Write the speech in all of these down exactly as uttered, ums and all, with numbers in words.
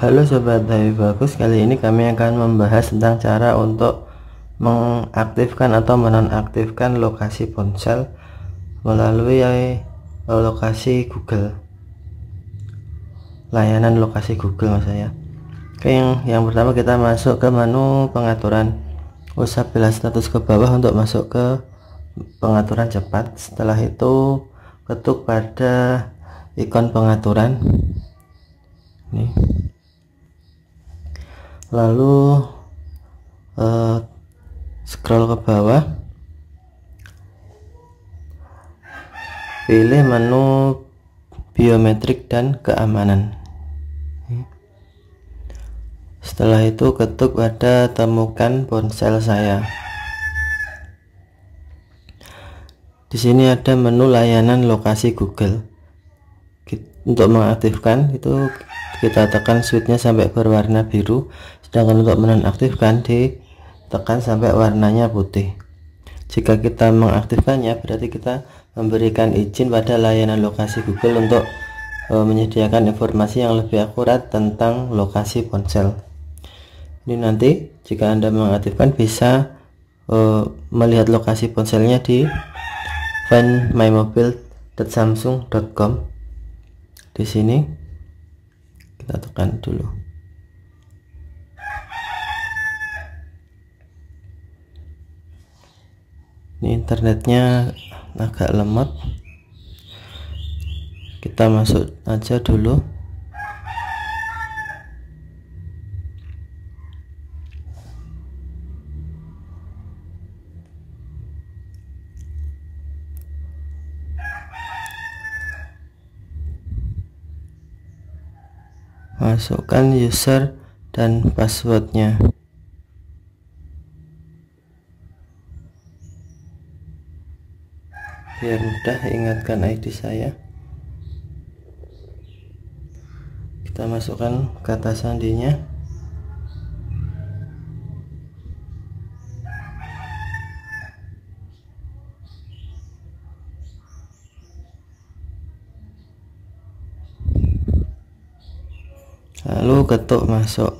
Halo sobat Dayu Bagus, kali ini kami akan membahas tentang cara untuk mengaktifkan atau menonaktifkan lokasi ponsel melalui lokasi Google, layanan lokasi Google maksud saya. Oke, yang, yang pertama kita masuk ke menu pengaturan, usap bila status ke bawah untuk masuk ke pengaturan cepat. Setelah itu ketuk pada ikon pengaturan nih. Lalu uh, scroll ke bawah, pilih menu biometrik dan keamanan. Setelah itu ketuk pada temukan ponsel saya. Di sini ada menu layanan lokasi Google. Untuk mengaktifkan itu kita tekan switchnya sampai berwarna biru, sedangkan untuk menonaktifkan ditekan sampai warnanya putih. Jika kita mengaktifkannya berarti kita memberikan izin pada layanan lokasi Google untuk e, menyediakan informasi yang lebih akurat tentang lokasi ponsel. Ini nanti jika Anda mengaktifkan bisa e, melihat lokasi ponselnya di find my mobile dot samsung dot com. Di sini kita tekan dulu. Ini internetnya agak lemot, kita masuk aja dulu. Masukkan user dan passwordnya. Biar mudah, ingatkan I D saya. Kita masukkan kata sandinya. Lalu ketuk masuk.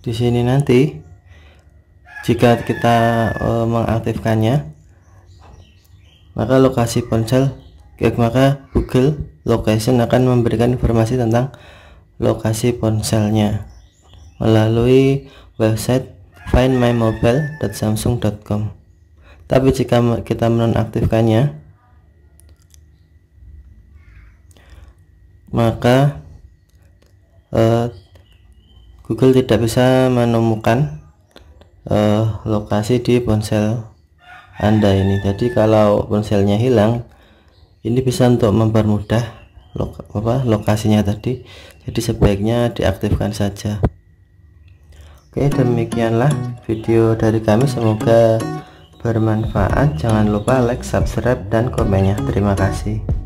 Di sini nanti jika kita e, mengaktifkannya, maka lokasi ponsel maka Google Location akan memberikan informasi tentang lokasi ponselnya melalui website find my mobile dot samsung dot com. Tapi jika kita menonaktifkannya, maka eh, Google tidak bisa menemukan eh, lokasi di ponsel Anda ini. Jadi kalau ponselnya hilang, ini bisa untuk mempermudah lo, apa, lokasinya tadi. Jadi sebaiknya diaktifkan saja. Oke, demikianlah video dari kami, semoga bermanfaat. Jangan lupa like, subscribe, dan komennya. Terima kasih.